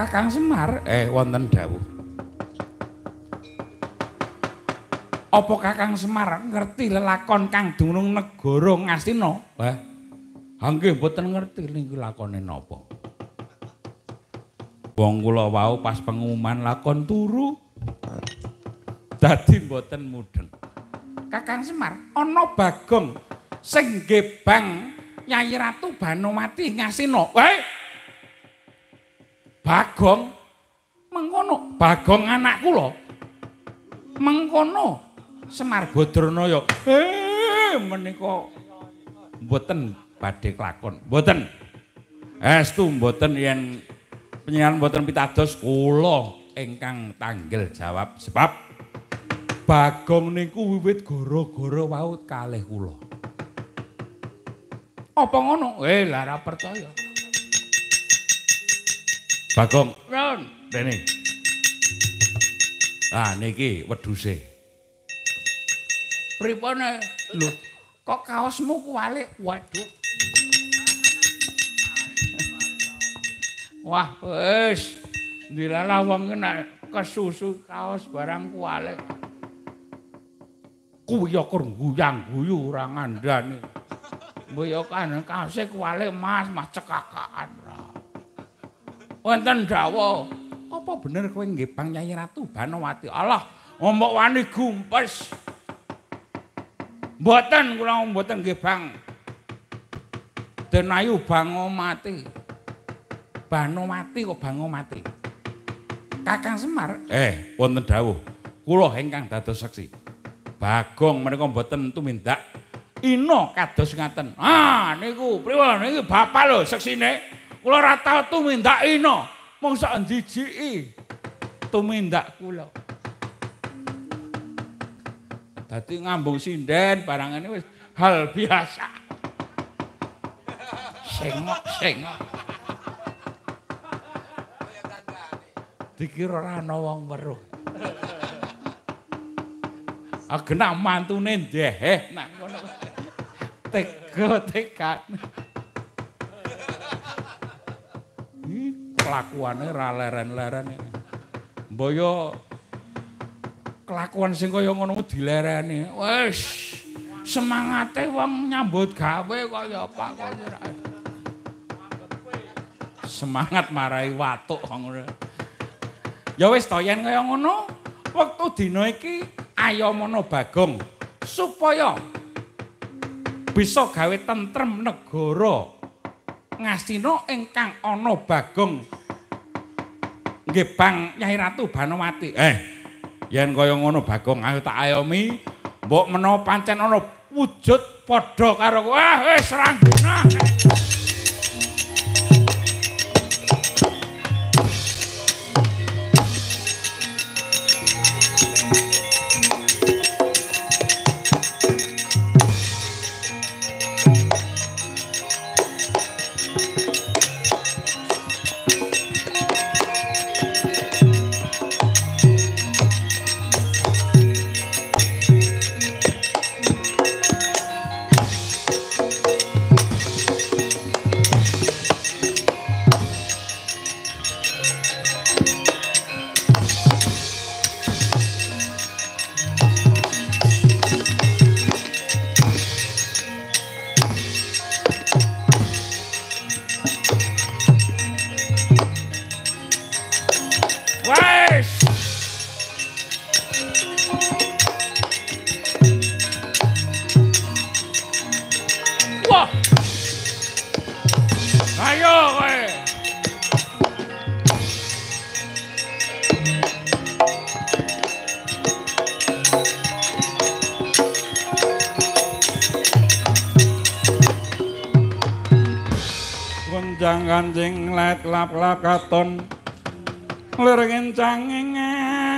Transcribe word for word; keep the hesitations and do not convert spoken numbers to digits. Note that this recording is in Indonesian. Kakang Semar, eh wonten dawuh. Apa Kakang Semar ngerti lelakon kang dunung negara Ngastina? Wah. Ha nggih mboten ngerti niku lakone napa. Wong kula wau pas pengumuman lakon turu. Dadi mboten mudeng. Kakang Semar ana Bagong sing gebang Nyai Ratu Banowati Ngastina. Wae. Bagong mengkono, Bagong anak kula. Mengkono Semar Badranaya eh menika mboten badhe klakon, mboten estu mboten yen penyiaran mboten pitados kula ingkang tanggel jawab sebab Bagong niku wiwit gara-gara wau kalih kula. Apa ngono? Eh lah ora percaya. Bagong ron dene. Ah niki wedhuse. Pripone? Lho, kok kaosmu kuwalik? Waduh. Wah, wis. Dilalah wong nek kesusu kaos barang kuwalik. Kuya kurang guyang guyu ora ngandani. Mboyokan kaose kuwalik Mas, Mas cekakaan ra. Wonten dawuh. Apa bener kowe nggih Bang Nyai Ratu Banowati? Allah, mbok wani gumpes. Mboten kula mboten nggih Bang. Denayu Banowati. Banowati kok Banowati. Kakang Semar, eh wonten dawuh. Kula ingkang dados saksi. Bagong menika mboten tumindak ina kados ngaten. Ah niku pripun niki bapak lho saksine. Kula ora tau tumindak ina. Mong sak ndijiki tumindak kula. Dadi ngambung sinden barang ini wis hal biasa. Sengok sengok. Dikira ora ana wong weruh. Agena mantune ndeheh nang ngono. Tega tekan. Kelakuane ra leren-leren. Mboyo kelakuan sing kaya ngono dilereni. Wis semangate wong nyambut gawe kaya apa kaya ra. Semangat marai watuk ngono. Ya wis to yen kaya ngono, wektu dina iki ayo menawa Bagong supaya bisa gawe tentrem negara Ngastina ingkang ana Bagong nggih Bang Nyai Ratu Banowati. Eh, yen kaya ngono Bagong ayo tak ayomi, mbok menawa pancen ana wujud padha karo kowe. Ah, wis rangguna. Kancing let lap lap katon lir kencang ngene.